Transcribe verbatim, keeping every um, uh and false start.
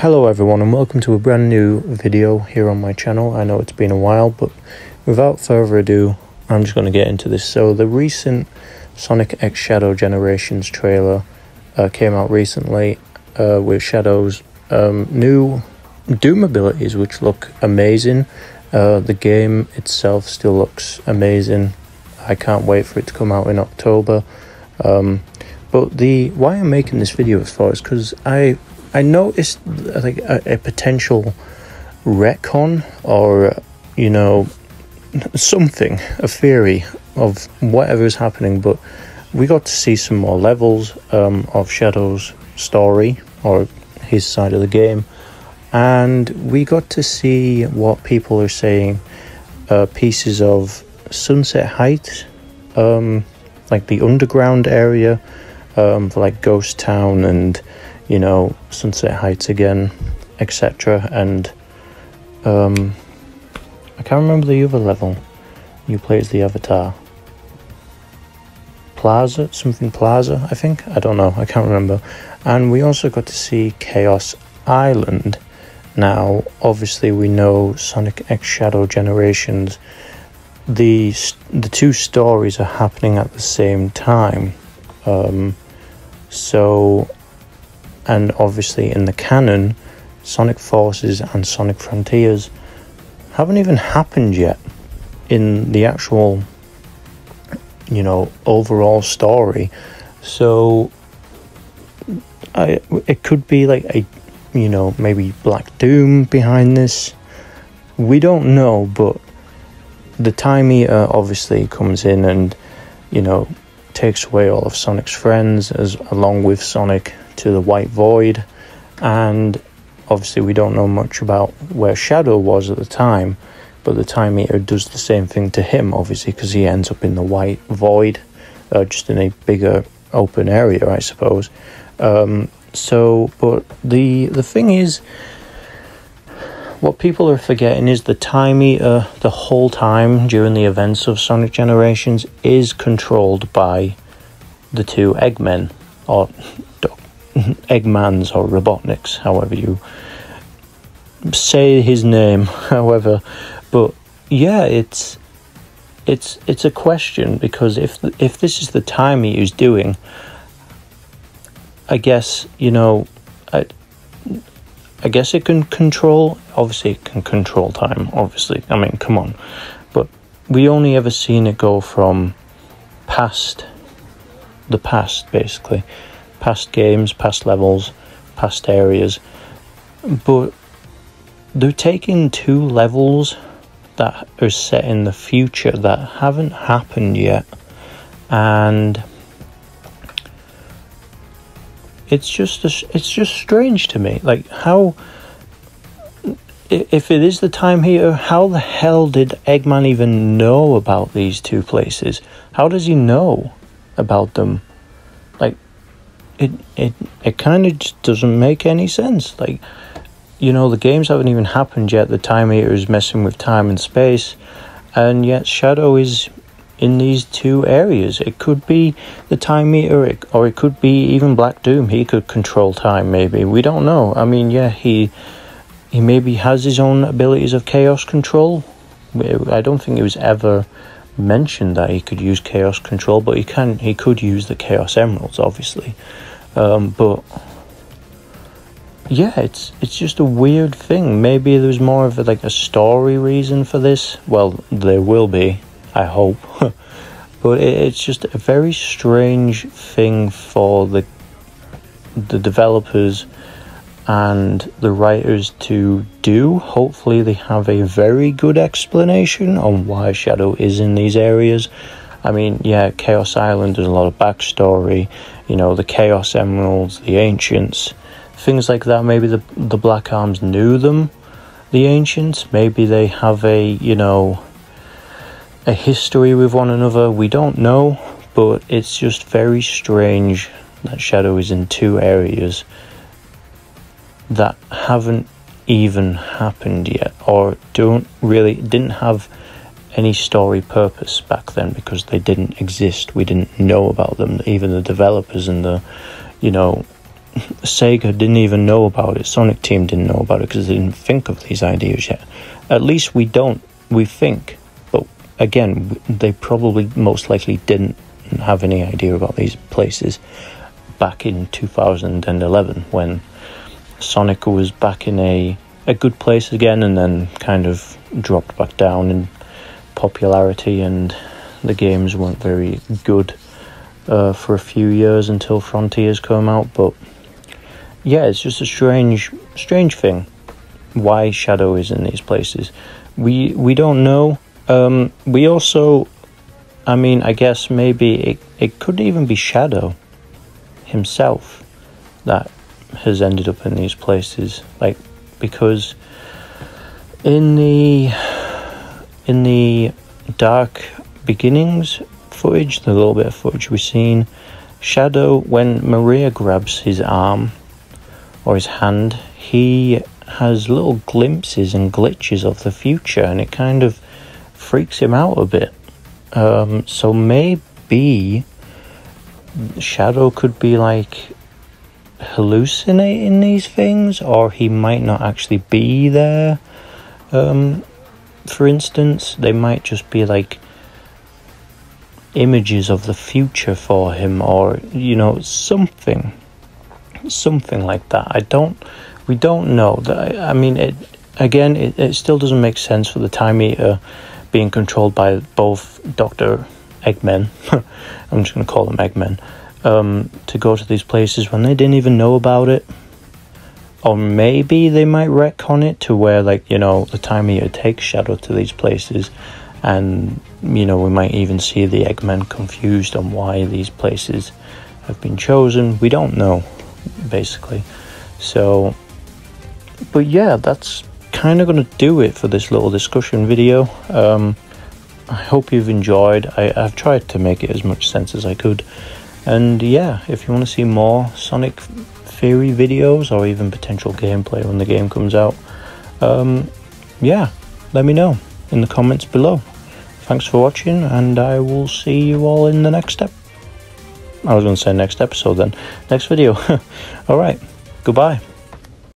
Hello everyone and welcome to a brand new video here on my channel. I know it's been a while, but without further ado, I'm just going to get into this. So the recent Sonic X Shadow Generations trailer uh, came out recently uh, with Shadow's um, new Doom abilities, which look amazing. Uh, the game itself still looks amazing. I can't wait for it to come out in October. Um, but the why I'm making this video as far is because I... I noticed, I think, a, a potential retcon or, you know, something, a theory of whatever is happening. But we got to see some more levels um, of Shadow's story or his side of the game. And we got to see what people are saying, uh, pieces of Sunset Heights, um, like the underground area, um, for like Ghost Town and... you know, Sunset Heights again, et cetera. And um, I can't remember the other level you play as the Avatar. Plaza, something Plaza, I think. I don't know. I can't remember. And we also got to see Chaos Island. Now, obviously, we know Sonic X Shadow Generations. The the two stories are happening at the same time. Um, so. And obviously in the canon, Sonic Forces and Sonic Frontiers haven't even happened yet in the actual, you know, overall story. So I, it could be like a, you know, maybe Black Doom behind this. We don't know, but the Time Eater obviously comes in and, you know, takes away all of Sonic's friends as along with Sonic to the White Void, and obviously we don't know much about where Shadow was at the time, but the Time Eater does the same thing to him, obviously, because he ends up in the White Void, uh, just in a bigger open area, I suppose. Um, so, but the the thing is, what people are forgetting is the Time Eater, the whole time during the events of Sonic Generations, is controlled by the two Eggmen, or Eggmans or Robotniks, however you say his name, however. But yeah, it's it's it's a question, because if the, if this is the Time Eater's doing, I guess, you know, I I guess it can control, obviously it can control time, obviously, I mean, come on. But we only ever seen it go from past the past, basically. Past games, past levels, past areas, but they're taking two levels that are set in the future that haven't happened yet, and it's just a, it's just strange to me. Like, how, if it is the Time Eater, how the hell did Eggman even know about these two places? How does he know about them? Like, It it it kind of just doesn't make any sense. Like, you know, the games haven't even happened yet. The Time Eater is messing with time and space, and yet Shadow is in these two areas. It could be the Time Eater, or it could be even Black Doom. He could control time, maybe. We don't know. I mean, yeah, he he maybe has his own abilities of chaos control. I don't think it was ever mentioned that he could use chaos control, but he can he could use the Chaos Emeralds, obviously. Um, but yeah, it's it's just a weird thing. Maybe there's more of a, like a story reason for this. Well, there will be, I hope. But it, it's just a very strange thing for the the developers and the writers to do. Hopefully they have a very good explanation on why Shadow is in these areas. I mean, yeah, Chaos Island, there's a lot of backstory, you know, the Chaos Emeralds, the Ancients, things like that. Maybe the the Black Arms knew them, the Ancients. Maybe they have a, you know, a history with one another. We don't know, but it's just very strange that Shadow is in two areas that haven't even happened yet, or don't really didn't have any story purpose back then, because they didn't exist. We didn't know about them, even the developers and the, you know, Sega didn't even know about it. Sonic Team didn't know about it because they didn't think of these ideas yet. At least we don't. We think. But again, they probably most likely didn't have any idea about these places back in two thousand eleven when Sonic was back in a, a good place again and then kind of dropped back down in popularity, and the games weren't very good uh, for a few years until Frontiers came out. But yeah, it's just a strange strange thing why Shadow is in these places. We we don't know. Um, we also, I mean, I guess maybe it, it could even be Shadow himself that has ended up in these places, like, because in the in the Dark Beginnings footage, the little bit of footage we've seen, Shadow, when Maria grabs his arm or his hand, he has little glimpses and glitches of the future, and it kind of freaks him out a bit. Um, so maybe Shadow could be like hallucinating these things, or he might not actually be there. Um, for instance, they might just be like images of the future for him, or, you know, something something like that. I don't we don't know. I mean, it again it, it still doesn't make sense for the Time Eater being controlled by both Doctor Eggman I'm just gonna call them Eggman, um, to go to these places when they didn't even know about it. Or maybe they might retcon it to where, like, you know, the Time Eater takes Shadow to these places, and, you know, we might even see the Eggman confused on why these places have been chosen. We don't know, basically. So, but yeah, that's kind of going to do it for this little discussion video. Um, I hope you've enjoyed. I, I've tried to make it as much sense as I could. And yeah, if you want to see more Sonic Theory videos or even potential gameplay when the game comes out, um, yeah, let me know in the comments below. Thanks for watching, and I will see you all in the next step. I was going to say next episode then. Next video. Alright, goodbye.